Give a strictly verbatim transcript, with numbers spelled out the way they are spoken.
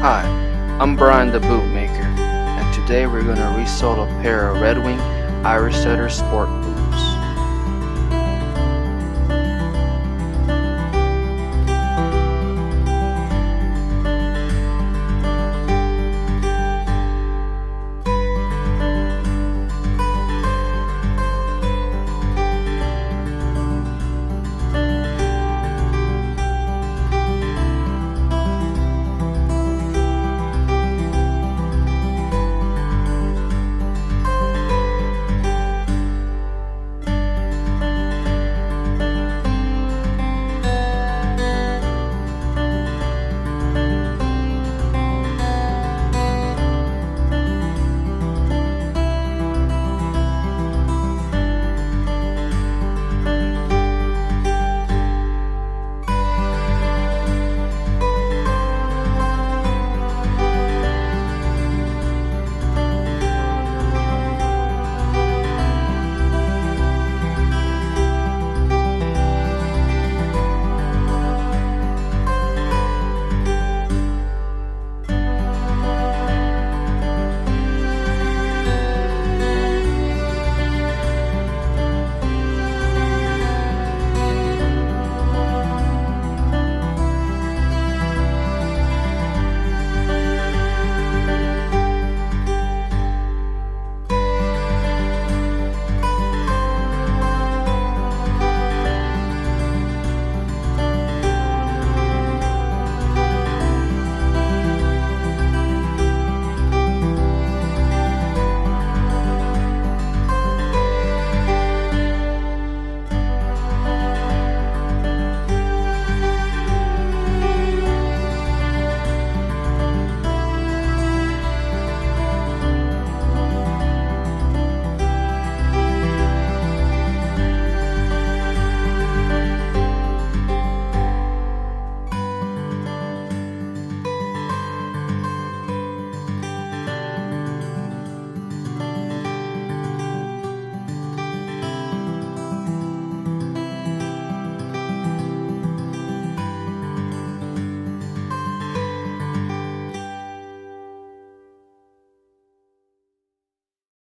Hi, I'm Brian the Bootmaker, and today we're going to resell a pair of Red Wing Irish Setter Sport